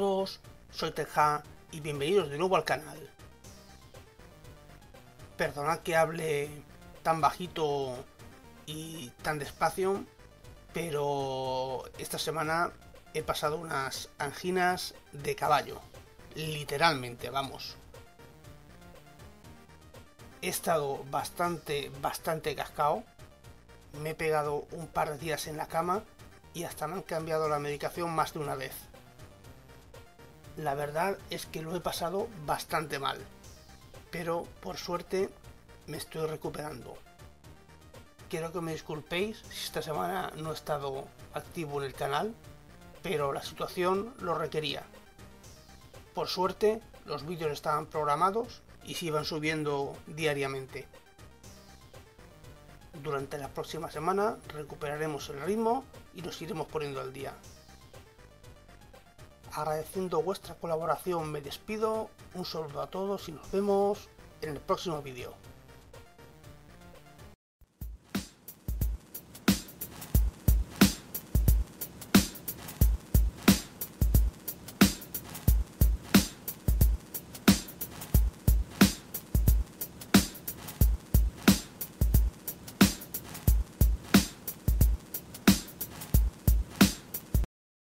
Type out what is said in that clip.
todos, soy Teja y bienvenidos de nuevo al canal. Perdonad que hable tan bajito y tan despacio, pero esta semana he pasado unas anginas de caballo, literalmente, vamos. He estado bastante cascao, me he pegado un par de días en la cama y hasta me han cambiado la medicación más de una vez. La verdad es que lo he pasado bastante mal, pero por suerte me estoy recuperando. Quiero que me disculpéis si esta semana no he estado activo en el canal, pero la situación lo requería. Por suerte, los vídeos estaban programados y se iban subiendo diariamente. Durante la próxima semana recuperaremos el ritmo y nos iremos poniendo al día. Agradeciendo vuestra colaboración me despido, un saludo a todos y nos vemos en el próximo vídeo.